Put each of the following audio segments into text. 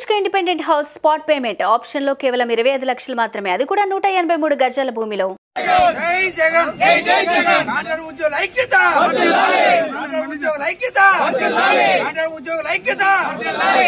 BHK independent house spot payment option లో కేవలం 25 లక్షలు మాత్రమే అది కూడా 183 గజాల భూమిలో జై జగన్ నాటరు ఉద్యోగ ఐక్యత వర్ధిల్లాలి నాటరు ఉద్యోగ ఐక్యత వర్ధిల్లాలి నాటరు ఉద్యోగ ఐక్యత వర్ధిల్లాలి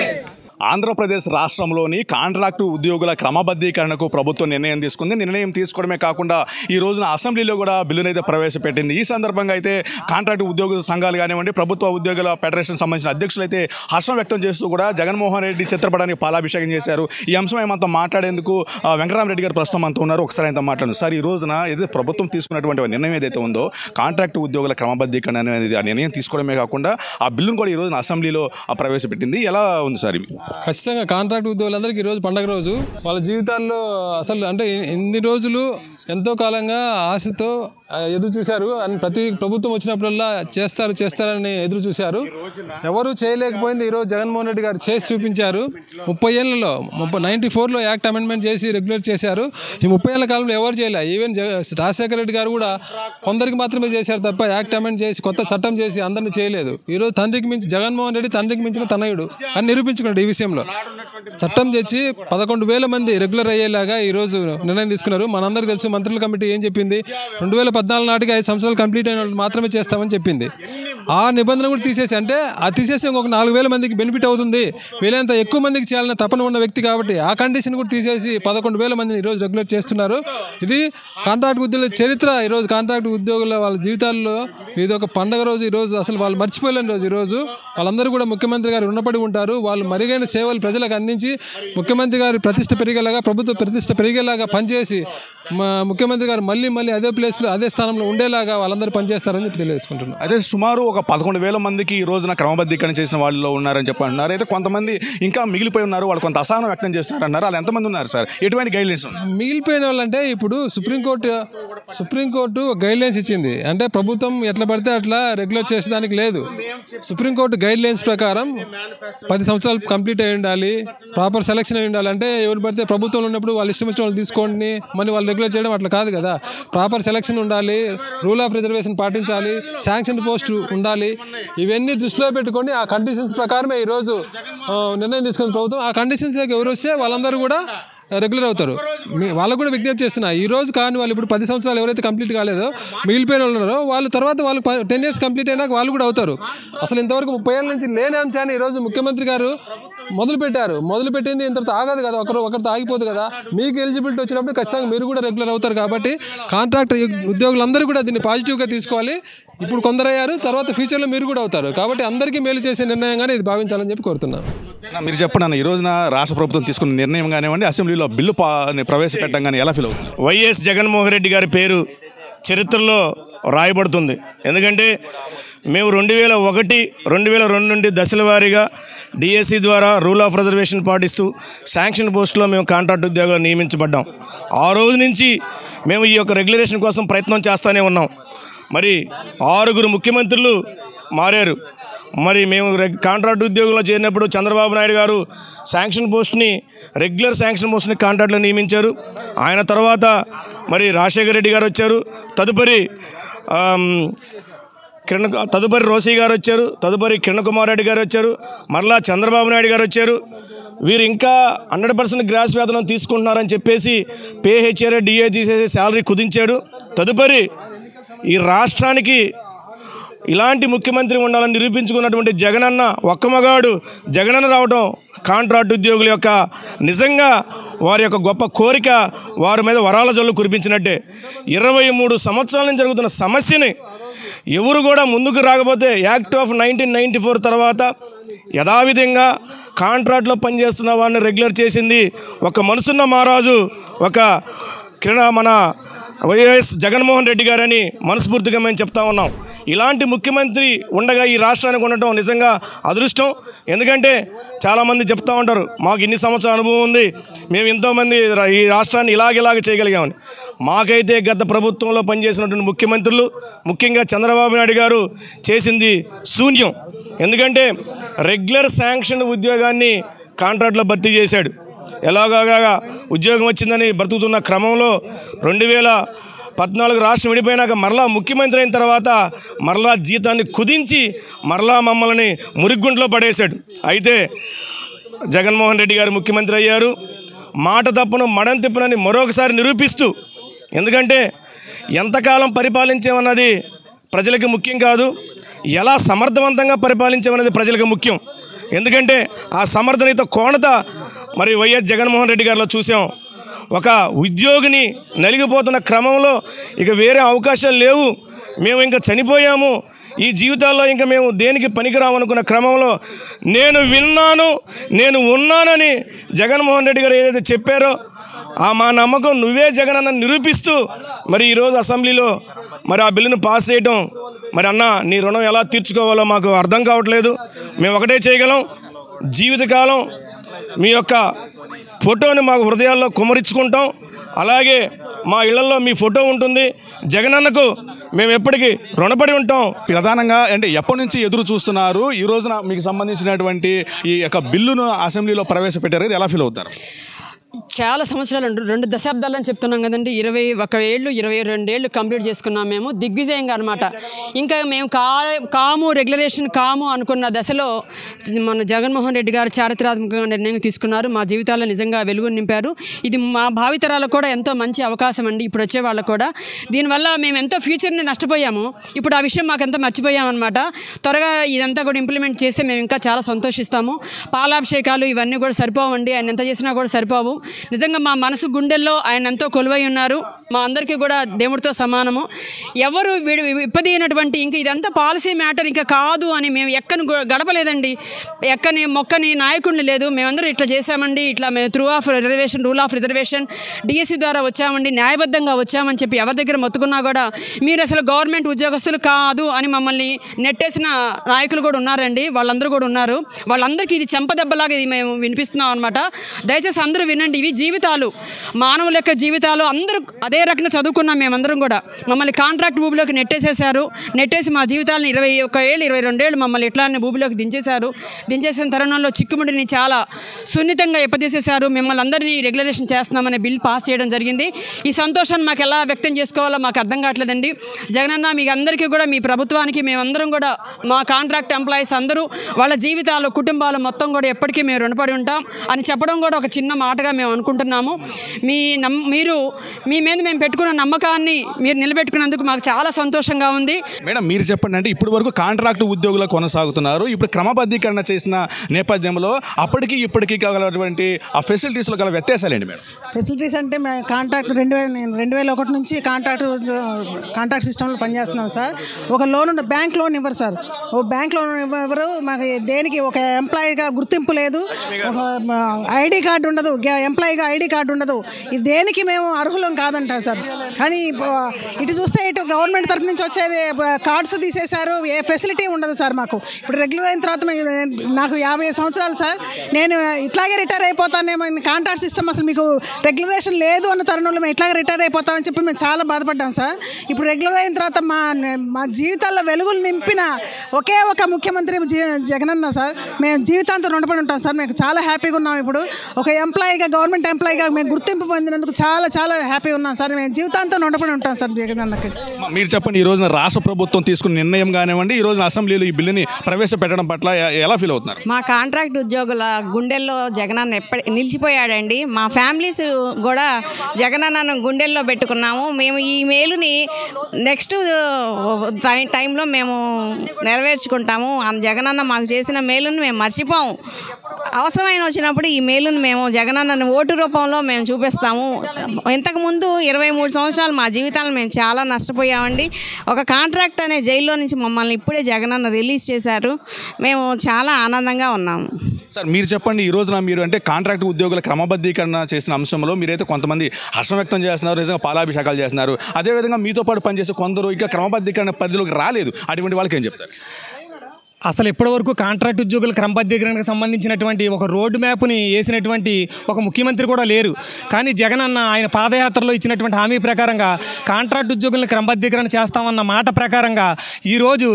ఆంధ్రప్రదేశ్ రాష్ట్రంలోని కాంట్రాక్టు ఉద్యోగుల క్రమబద్ధీకరణకు ప్రభుత్వం నిర్ణయం తీసుకుంది. నిర్ణయం తీసుకోవడమే కాకుండా ఈ రోజున అసెంబ్లీలో కూడా బిల్లునైతే ప్రవేశపెట్టింది. ఈ సందర్భంగా అయితే కాంట్రాక్టు ఉద్యోగుల సంఘాలు కానివ్వండి, ప్రభుత్వ ఉద్యోగుల ఫెడరేషన్ సంబంధించిన అధ్యక్షులు అయితే హర్షం వ్యక్తం చేస్తూ కూడా జగన్మోహన్ రెడ్డి చిత్రపటానికి పాలాభిషేకం చేశారు. ఈ అంశమై మనతో మాట్లాడేందుకు వెంకటరామరెడ్డి గారు ప్రస్తుతం మనతో ఉన్నారు. ఒకసారి ఆయనతో మాట్లాడు సార్. ఈ రోజున ఏదైతే ప్రభుత్వం తీసుకున్నటువంటి నిర్ణయం ఏదైతే ఉందో కాంట్రాక్టు ఉద్యోగుల క్రమబద్ధీకరణ అనేది ఆ నిర్ణయం తీసుకోవడమే కాకుండా ఆ బిల్లును కూడా ఈ రోజున అసెంబ్లీలో ప్రవేశపెట్టింది. ఎలా ఉంది సార్? ఖచ్చితంగా కాంట్రాక్ట్ ఉద్యోగులందరికీ ఈరోజు పండగ రోజు. వాళ్ళ జీవితాల్లో అసలు అంటే ఎన్ని రోజులు ఎంతో కాలంగా ఆశతో ఎదురు చూశారు అని ప్రతి ప్రభుత్వం వచ్చినప్పుడల్లా చేస్తారని ఎదురు చూశారు. ఎవరు చేయలేకపోయింది ఈరోజు జగన్మోహన్ రెడ్డి గారు చేసి చూపించారు. 30 ఏళ్లలో 94లో యాక్ట్ అమెండ్మెంట్ చేసి రెగ్యులేట్ చేశారు. ఈ 30 ఏళ్ల కాలంలో ఎవరు చేయలే. ఈవెన్ రాజశేఖర రెడ్డి గారు కూడా కొందరికి మాత్రమే చేశారు తప్ప యాక్ట్ అమెండ్ చేసి కొత్త చట్టం చేసి అందరినీ చేయలేదు. ఈరోజు తండ్రికి మించి జగన్మోహన్ రెడ్డి తండ్రికి మించిన తనయుడు అని నిరూపించుకున్నాడు. ఈ విషయంలో చట్టం తెచ్చి 11,000 మంది రెగ్యులర్ అయ్యేలాగా ఈరోజు నిర్ణయం తీసుకున్నారు. మనందరికీ తెలుసు మంత్రుల కమిటీ ఏం చెప్పింది, 2014 నాటికి 5 సంవత్సరాలు కంప్లీట్ అయిన వాళ్ళు మాత్రమే చేస్తామని చెప్పింది. ఆ నిబంధన కూడా తీసేసి, అంటే ఆ తీసేసి ఇంకొక 4,000 మందికి బెనిఫిట్ అవుతుంది, వీలైనంత ఎక్కువ మందికి చేయాలని తపన ఉన్న వ్యక్తి కాబట్టి ఆ కండిషన్ కూడా తీసేసి 11,000 మందిని ఈరోజు రెగ్యులేట్ చేస్తున్నారు. ఇది కాంట్రాక్ట్ ఉద్యోగుల చరిత్ర. ఈరోజు కాంట్రాక్ట్ ఉద్యోగుల వాళ్ళ జీవితాల్లో ఇది ఒక పండగ రోజు. ఈరోజు అసలు వాళ్ళు మర్చిపోలేని రోజు. ఈరోజు వాళ్ళందరూ కూడా ముఖ్యమంత్రి గారు రుణపడి ఉంటారు. వాళ్ళు మెరుగైన సేవలు ప్రజలకు అందించి ముఖ్యమంత్రి గారి ప్రతిష్ట పెరిగేలాగా, ప్రభుత్వ ప్రతిష్ట పెరిగేలాగా పనిచేసి ముఖ్యమంత్రి గారు మళ్ళీ అదే ప్లేస్లో అదే స్థానంలో ఉండేలాగా వాళ్ళందరూ పనిచేస్తారని చెప్పి తెలియజేసుకుంటున్నారు. అయితే సుమారు ఒక 11,000 మందికి ఈ రోజున క్రమబద్ధీకరణ చేసిన వాళ్ళు ఉన్నారని చెప్పి అంటున్నారు. అయితే కొంతమంది ఇంకా మిగిలిపోయి ఉన్నారు, వాళ్ళు కొంత అసహనం వ్యక్తం చేస్తున్నారన్నారు. వాళ్ళు ఎంతమంది ఉన్నారు సార్? ఎటువంటి గైడ్లైన్స్ మిగిలిపోయిన వాళ్ళంటే ఇప్పుడు సుప్రీంకోర్టు గైడ్లైన్స్ ఇచ్చింది. అంటే ప్రభుత్వం ఎట్లా పడితే అట్లా రెగ్యులర్ చేసేదానికి లేదు. సుప్రీంకోర్టు గైడ్లైన్స్ ప్రకారం 10 సంవత్సరాలు కంప్లీట్ అయి ఉండాలి, ప్రాపర్ సెలక్షన్ అయి ఉండాలంటే ఎవరు పడితే ప్రభుత్వంలో ఉన్నప్పుడు వాళ్ళు ఇష్టం వచ్చిన వాళ్ళు తీసుకోండి మరి వాళ్ళు రెగ్యులర్ చేయడం అట్లా కాదు కదా. ప్రాపర్ సెలక్షన్ ఉండాలి, రూల్ ఆఫ్ రిజర్వేషన్ పాటించాలి, శాంక్షన్ పోస్టు ఉండాలి. ఇవన్నీ దృష్టిలో పెట్టుకొని ఆ కండిషన్స్ ప్రకారమే ఈరోజు నిర్ణయం తీసుకున్న ప్రభుత్వం. ఆ కండిషన్స్లోకి ఎవరు వస్తే వాళ్ళందరూ కూడా రెగ్యులర్ అవుతారు. వాళ్ళకు కూడా విజ్ఞప్తి చేస్తున్నా, ఈ రోజు కానీ వాళ్ళు ఇప్పుడు 10 సంవత్సరాలు ఎవరైతే కంప్లీట్ కాలేదో మిగిలిపోయిన ఉన్నారో వాళ్ళు తర్వాత వాళ్ళు 10 years కంప్లీట్ అయినాక వాళ్ళు కూడా అవుతారు. అసలు ఇంతవరకు 30 ఏళ్ళ నుంచి లేని అంశాన్ని ఈరోజు ముఖ్యమంత్రి గారు మొదలుపెట్టారు. మొదలుపెట్టింది ఇంతతో ఆగదు కదా, ఒకరితో ఆగిపోదు కదా. మీకు ఎలిజిబిలిటీ వచ్చినప్పుడు ఖచ్చితంగా మీరు కూడా రెగ్యులర్ అవుతారు. కాబట్టి కాంట్రాక్ట్ ఉద్యోగులందరూ కూడా దీన్ని పాజిటివ్గా తీసుకోవాలి. ఇప్పుడు కొందరయ్యారు, తర్వాత ఫ్యూచర్లో మీరు కూడా అవుతారు. కాబట్టి అందరికీ మేలు చేసే నిర్ణయంగానే ఇది భావించాలని చెప్పి కోరుతున్నాను. మీరు చెప్పండి, ఈ రోజున రాష్ట్ర ప్రభుత్వం తీసుకున్న నిర్ణయం కానివ్వండి, అసెంబ్లీలో బిల్లు ప్రవేశపెట్టడం కానీ ఎలా ఫీల్ అవుతుంది? వైఎస్ జగన్మోహన్ రెడ్డి గారి పేరు చరిత్రలో రాయబడుతుంది. ఎందుకంటే మేము 2001, 2002 నుండి దశల వారీగా డిఎస్సి ద్వారా రూల్ ఆఫ్ రిజర్వేషన్ పాటిస్తూ శాంక్షన్ పోస్టులో మేము కాంట్రాక్ట్ ఉద్యోగాలు నియమించబడ్డాం. ఆ రోజు నుంచి మేము ఈ యొక్క రెగ్యులరేషన్ కోసం ప్రయత్నం చేస్తూనే ఉన్నాం. మరి 6 ముఖ్యమంత్రులు మారారు. మరి మేము కాంట్రాక్ట్ ఉద్యోగంలో చేరినప్పుడు చంద్రబాబు నాయుడు గారు శాంక్షన్ పోస్ట్ని రెగ్యులర్ శాంక్షన్ పోస్ట్ని కాంట్రాక్ట్లో నియమించారు. ఆయన తర్వాత మరి రాజశేఖర రెడ్డి గారు వచ్చారు. తదుపరి రోసీ గారు వచ్చారు. తదుపరి కిరణ్ కుమార్ రెడ్డి గారు వచ్చారు. మరలా చంద్రబాబు నాయుడు గారు వచ్చారు. వీరు ఇంకా 100% గ్రాస్ వేతనం తీసుకుంటున్నారని చెప్పేసి పే హెచ్ఆర్ డిఏ తీసేసి శాలరీ కుదించాడు. తదుపరి ఈ రాష్ట్రానికి ఇలాంటి ముఖ్యమంత్రి ఉండాలని నిరూపించుకున్నటువంటి జగనన్న, ఒక్క మగాడు జగనన్న రావడం కాంట్రాక్ట్ ఉద్యోగుల యొక్క నిజంగా వారి యొక్క గొప్ప కోరిక, వారి మీద వరాల జల్లు కురిపించినట్టే. 23 సంవత్సరాల నుంచి జరుగుతున్న సమస్యని ఎవరు కూడా ముందుకు రాకపోతే యాక్ట్ ఆఫ్ 1994 తర్వాత యథావిధంగా కాంట్రాక్ట్లో పనిచేస్తున్న వారిని రెగ్యులర్ చేసింది ఒక మనసున్న మహారాజు, ఒక మన వైఎస్ జగన్మోహన్ రెడ్డి గారని మనస్ఫూర్తిగా మేము చెప్తా ఉన్నాం. ఇలాంటి ముఖ్యమంత్రి ఉండగా ఈ రాష్ట్రానికి ఉండటం నిజంగా అదృష్టం. ఎందుకంటే చాలామంది చెప్తూ ఉంటారు, మాకు ఇన్ని సంవత్సరాల అనుభవం ఉంది, మేము ఎంతోమంది ఈ రాష్ట్రాన్ని ఇలాగ చేయగలిగామని. మాకైతే గత ప్రభుత్వంలో పనిచేసినటువంటి ముఖ్యమంత్రులు, ముఖ్యంగా చంద్రబాబు నాయుడు గారు చేసింది శూన్యం. ఎందుకంటే రెగ్యులర్ శాంక్షన్ ఉద్యోగాన్ని కాంట్రాక్ట్లో భర్తీ చేశాడు. ఎలాగోలాగా ఉద్యోగం వచ్చిందని బ్రతుకుతున్న క్రమంలో 2014 రాష్ట్రం విడిపోయినాక మరలా ముఖ్యమంత్రి అయిన తర్వాత మరలా జీతాన్ని కుదించి మరలా మమ్మల్ని మురిగ్గుంట్లో పడేశాడు. అయితే జగన్మోహన్ రెడ్డి గారు ముఖ్యమంత్రి అయ్యారు. మాట తప్పును మడం తిప్పునని మరొకసారి నిరూపిస్తూ, ఎందుకంటే ఎంతకాలం పరిపాలించామన్నది ప్రజలకు ముఖ్యం కాదు, ఎలా సమర్థవంతంగా పరిపాలించామన్నది ప్రజలకు ముఖ్యం. ఎందుకంటే ఆ సమర్థనీయత కోణత మరి వైఎస్ జగన్మోహన్ రెడ్డి గారిలో చూసాం. ఒక ఉద్యోగిని నలిగిపోతున్న క్రమంలో ఇక వేరే అవకాశాలు లేవు, మేము ఇంకా చనిపోయాము, ఈ జీవితాల్లో ఇంకా మేము దేనికి పనికిరామనుకున్న క్రమంలో నేను విన్నాను, నేను ఉన్నానని జగన్మోహన్ రెడ్డి గారు ఏదైతే చెప్పారో ఆ మా నమ్మకం నువ్వే జగన్ అన్న నిరూపిస్తూ మరి ఈరోజు అసెంబ్లీలో మరి ఆ బిల్లును పాస్ చేయడం, మరి అన్న నీ రుణం ఎలా తీర్చుకోవాలో మాకు అర్థం కావట్లేదు, మేము ఒకటే చేయగలం, జీవితకాలం మీ యొక్క ఫోటోని మాకు హృదయాల్లో కుమరించుకుంటాం, అలాగే మా ఇళ్లలో మీ ఫోటో ఉంటుంది, జగనన్నకు మేము ఎప్పటికీ రుణపడి ఉంటాం. ప్రధానంగా అంటే ఎప్పటి నుంచి ఎదురు చూస్తున్నారు ఈ రోజున మీకు సంబంధించినటువంటి ఈ యొక్క బిల్లును అసెంబ్లీలో ప్రవేశపెట్టారు కదా, ఎలా ఫీల్ అవుతారు? చాలా సంవత్సరాలు, 2 దశాబ్దాలు అని చెప్తున్నాం కదండి. 21 ఏళ్ళు 22 ఏళ్ళు కంప్లీట్ చేసుకున్నాం మేము దిగ్విజయంగా అనమాట. ఇంకా మేము కాము రెగ్యులేషన్ కాము అనుకున్న దశలో మన జగన్మోహన్ రెడ్డి గారు చారిత్రాత్మకంగా నిర్ణయం తీసుకున్నారు, మా జీవితాల్లో నిజంగా వెలుగు నింపారు. ఇది మా భావితరాలకు కూడా ఎంతో మంచి అవకాశం అండి, ఇప్పుడు వచ్చే వాళ్ళకు కూడా. దీనివల్ల మేము ఎంతో ఫ్యూచర్ని నష్టపోయాము, ఇప్పుడు ఆ విషయం మాకెంతో మర్చిపోయామన్నమాట. త్వరగా ఇదంతా కూడా ఇంప్లిమెంట్ చేస్తే మేము ఇంకా చాలా సంతోషిస్తాము. పాలాభిషేకాలు ఇవన్నీ కూడా సరిపోవండి, ఆయన ఎంత చేసినా కూడా సరిపోవు. నిజంగా మా మనసు గుండెల్లో ఆయన ఎంతో కొలువై ఉన్నారు, మా అందరికీ కూడా దేవుడితో సమానము. ఎవరు విప్పదీనటువంటి ఇంక ఇదంతా పాలసీ మ్యాటర్ ఇంకా కాదు అని మేము ఎక్కని గడపలేదండి, ఎక్కని మొక్కని నాయకుడిని లేదు. మేమందరూ ఇట్లా చేశామండి, ఇట్లా మేము రూల్ ఆఫ్ రిజర్వేషన్ డిఎస్సి ద్వారా వచ్చామండి, న్యాయబద్ధంగా వచ్చామని చెప్పి ఎవరి దగ్గర మొత్తుకున్నా కూడా మీరు అసలు గవర్నమెంట్ ఉద్యోగస్తులు కాదు అని మమ్మల్ని నెట్టేసిన నాయకులు కూడా ఉన్నారండి, వాళ్ళందరూ కూడా ఉన్నారు. వాళ్ళందరికీ ఇది చెంపదెబ్బలాగా ఇది మేము వినిపిస్తున్నాం అనమాట. దయచేసి అందరూ వినండి, ఇవి జీవితాలు, మానవుల యొక్క జీవితాలు. అందరూ అదే రకంగా చదువుకున్నాం మేమందరం కూడా, మమ్మల్ని కాంట్రాక్ట్ భూమిలోకి నెట్టేసేశారు, నెట్టేసి మా జీవితాలను 21 ఏళ్ళు 22 ఏళ్ళు మమ్మల్ని ఎట్లానే భూమిలోకి దించేసిన తరుణంలో చిక్కుముడిని చాలా సున్నితంగా ఎప్పదీసేశారు. మిమ్మల్ని అందరినీ రెగ్యులేషన్ చేస్తున్నామనే బిల్ పాస్ చేయడం జరిగింది. ఈ సంతోషాన్ని మాకు ఎలా వ్యక్తం చేసుకోవాలో మాకు అర్థం కావట్లేదండి. జగనన్న మీ అందరికీ కూడా, మీ ప్రభుత్వానికి మేమందరం కూడా, మా కాంట్రాక్ట్ ఎంప్లాయీస్ అందరూ వాళ్ళ జీవితాలు, కుటుంబాలు మొత్తం కూడా ఎప్పటికీ మేము రుణపడి ఉంటాం అని చెప్పడం కూడా ఒక చిన్న మాటగా మేము అనుకుంటున్నాము. మీ మీద మేము పెట్టుకున్న నమ్మకాన్ని మీరు నిలబెట్టుకున్నందుకు మాకు చాలా సంతోషంగా ఉంది. మేడం మీరు చెప్పండి, అంటే ఇప్పుడు వరకు కాంట్రాక్ట్ ఉద్యోగులు కొనసాగుతున్నారు, ఇప్పుడు క్రమబద్ధీకరణ చేసిన నేపథ్యంలో అప్పటికి ఇప్పటికీ కాగలటువంటి ఆ ఫెసిలిటీస్లో గల వ్యత్యాసాలండి మేడం? ఫెసిలిటీస్ అంటే మేము కాంట్రాక్ట్ 2001 నుంచి కాంట్రాక్ట్ సిస్టంలో పనిచేస్తున్నాం సార్. ఒక లోన్, బ్యాంక్ లోన్ ఇవ్వరు సార్, ఓ బ్యాంక్ లోన్ ఇవ్వరు మాకు, దేనికి ఒక ఎంప్లాయీగా గుర్తింపు లేదు, ఐడి కార్డు ఉండదు, ఎంప్లాయీగా ఐడి కార్డు ఉండదు, ఇది దేనికి మేము అర్హులం కాదంటారు సార్. కానీ ఇటు చూస్తే ఇటు గవర్నమెంట్ తరఫు నుంచి వచ్చేది కార్డ్స్ తీసేశారు, ఏ ఫెసిలిటీ ఉండదు సార్ మాకు. ఇప్పుడు రెగ్యులర్ అయిన తర్వాత నాకు 50 సంవత్సరాలు సార్, నేను ఇట్లాగే రిటైర్ అయిపోతానేమో, కాంట్రాక్ట్ సిస్టమ్ అసలు మీకు రెగ్యులేషన్ లేదు అన్న తరుణంలో మేము ఇట్లాగే రిటైర్ అయిపోతామని చెప్పి మేము చాలా బాధపడ్డాం సార్. ఇప్పుడు రెగ్యులర్ అయిన తర్వాత మా జీవితాల్లో వెలుగులు నింపిన ఒకే ఒక ముఖ్యమంత్రి జగనన్న సార్, మేము జీవితాంతం రుణపడి ఉంటాం సార్. మేము చాలా హ్యాపీగా ఉన్నాం. ఇప్పుడు ఒక ఎంప్లాయీగా, గవర్నమెంట్ ఎంప్లాయీగా మేము గుర్తింపు పొందినందుకు చాలా చాలా హ్యాపీ ఉన్నాం సార్. మేము జీవితాంతం రుణపడి ఉంటాం సార్ జగనన్నకి. మీరు చెప్పండి, ఈ రోజున రాష్ట్ర ప్రభుత్వం తీసుకున్న నిర్ణయం కానివ్వండి, ఈ రోజున అసెంబ్లీలో ఈ బిల్లుని ప్రవేశపెట్టడం పట్ల ఎలా ఫీల్ అవుతున్నారు? మా కాంట్రాక్ట్ ఉద్యోగుల గుండెల్లో జగనన్న నిలిచిపోయాడండి. మా ఫ్యామిలీస్ కూడా జగనన్నను గుండెల్లో పెట్టుకున్నాము. మేము ఈ మేలుని నెక్స్ట్ టైంలో మేము నెరవేర్చుకుంటాము. జగనన్న మాకు చేసిన మేలుని మేము మర్చిపోము. అవసరమైన వచ్చినప్పుడు ఈ మేలును మేము జగనన్నను ఓటు రూపంలో మేము చూపిస్తాము. ఇంతకుముందు 23 సంవత్సరాలు మా జీవితాలను మేము చాలా నష్టపోయామండి. ఒక కాంట్రాక్ట్ అనే జైల్లో నుంచి మమ్మల్ని ఇప్పుడే జగనన్న రిలీజ్ చేశారు. మేము చాలా ఆనందంగా ఉన్నాము సార్. మీరు చెప్పండి, ఈ రోజున మీరు అంటే కాంట్రాక్ట్ ఉద్యోగుల క్రమబద్ధీకరణ చేసిన అంశంలో మీరైతే కొంతమంది హర్షం వ్యక్తం చేస్తున్నారు, నిజంగా పాలాభిషేకాలు చేస్తున్నారు, అదేవిధంగా మీతో పాటు పనిచేసే కొందరు ఇంకా క్రమబద్ధీకరణ పరిధిలోకి రాలేదు, అటువంటి వాళ్ళకి ఏం చెప్తారు? అసలు ఇప్పటివరకు కాంట్రాక్ట్ ఉద్యోగుల క్రమబద్ధీకరణకు సంబంధించినటువంటి ఒక రోడ్ మ్యాప్ని వేసినటువంటి ఒక ముఖ్యమంత్రి కూడా లేరు. కానీ జగనన్న ఆయన పాదయాత్రలో ఇచ్చినటువంటి హామీ ప్రకారంగా కాంట్రాక్ట్ ఉద్యోగులను క్రమబద్ధీకరణ చేస్తామన్న మాట ప్రకారంగా ఈరోజు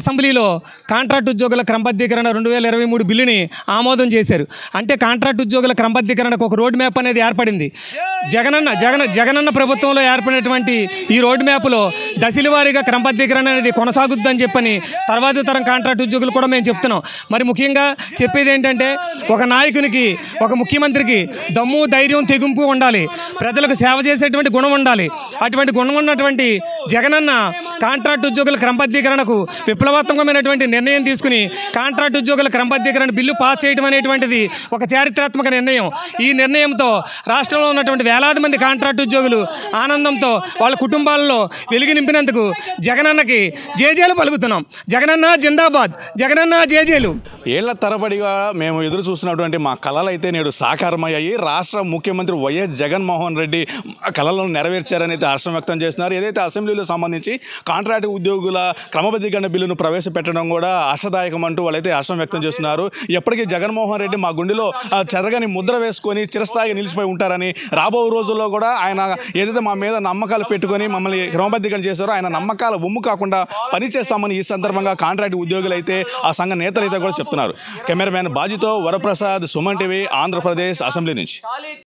అసెంబ్లీలో కాంట్రాక్ట్ ఉద్యోగుల క్రమబద్ధీకరణ 2023 బిల్లుని ఆమోదం చేశారు. అంటే కాంట్రాక్ట్ ఉద్యోగుల క్రమబద్ధీకరణకు ఒక రోడ్ మ్యాప్ అనేది ఏర్పడింది. జగనన్న ప్రభుత్వంలో ఏర్పడినటువంటి ఈ రోడ్ మ్యాప్లో దశలవారీగా క్రమబద్ధీకరణ అనేది కొనసాగుద్దని చెప్పని తర్వాతి తరం కాంట్రాక్ట్ ఉద్యోగులు కూడా మేము చెప్తున్నాం. మరి ముఖ్యంగా చెప్పేది ఏంటంటే ఒక నాయకునికి, ఒక ముఖ్యమంత్రికి దమ్ము, ధైర్యం, తెగింపు ఉండాలి, ప్రజలకు సేవ చేసేటువంటి గుణం ఉండాలి. అటువంటి గుణం ఉన్నటువంటి జగనన్న కాంట్రాక్ట్ ఉద్యోగుల క్రమబద్ధీకరణకు విప్లవాత్మకమైనటువంటి నిర్ణయం తీసుకుని కాంట్రాక్ట్ ఉద్యోగుల క్రమబద్ధీకరణ బిల్లు పాస్ చేయడం అనేటువంటిది ఒక చారిత్రాత్మక నిర్ణయం. ఈ నిర్ణయంతో రాష్ట్రంలో ఉన్నటువంటి వేలాది మంది కాంట్రాక్ట్ ఉద్యోగులు ఆనందంతో వాళ్ళ కుటుంబాలలో వెలుగు నింపినందుకు జగనన్నకి జేజేలు పలుకుతున్నాం. జగనన్న జిందాబాద్, జగనన్న జేజేలు. ఏళ్ల తరబడిగా మేము ఎదురు చూస్తున్నటువంటి మా కళలు అయితే నేడు సాకారమయ్యాయి. రాష్ట్ర ముఖ్యమంత్రి వైఎస్ జగన్మోహన్ రెడ్డి కళలను నెరవేర్చారని అయితే హర్షం వ్యక్తం చేస్తున్నారు. ఏదైతే అసెంబ్లీలో సంబంధించి కాంట్రాక్ట్ ఉద్యోగుల క్రమబద్ధీకరణ బిల్లును ప్రవేశపెట్టడం కూడా ఆశాదాయకం అంటూ వాళ్ళైతే హర్షం వ్యక్తం చేస్తున్నారు. ఎప్పటికీ జగన్మోహన్ రెడ్డి మా గుండెలో చెరగని ముద్ర వేసుకొని చిరస్థాయిగా నిలిచిపోయి ఉంటారని, రాబో రోజుల్లో కూడా ఆయన ఏదైతే మా మీద నమ్మకాలు పెట్టుకొని మమ్మల్ని క్రమబద్ధీకరణ చేశారో ఆయన నమ్మకాల ఉమ్ము కాకుండా పనిచేస్తామని ఈ సందర్భంగా కాంట్రాక్ట్ ఉద్యోగులు అయితే ఆ సంఘ నేతలు అయితే కూడా చెప్తున్నారు. కెమెరామెన్ బాజీతో వరప్రసాద్, సుమన్ టీవీ, ఆంధ్రప్రదేశ్ అసెంబ్లీ నుంచి.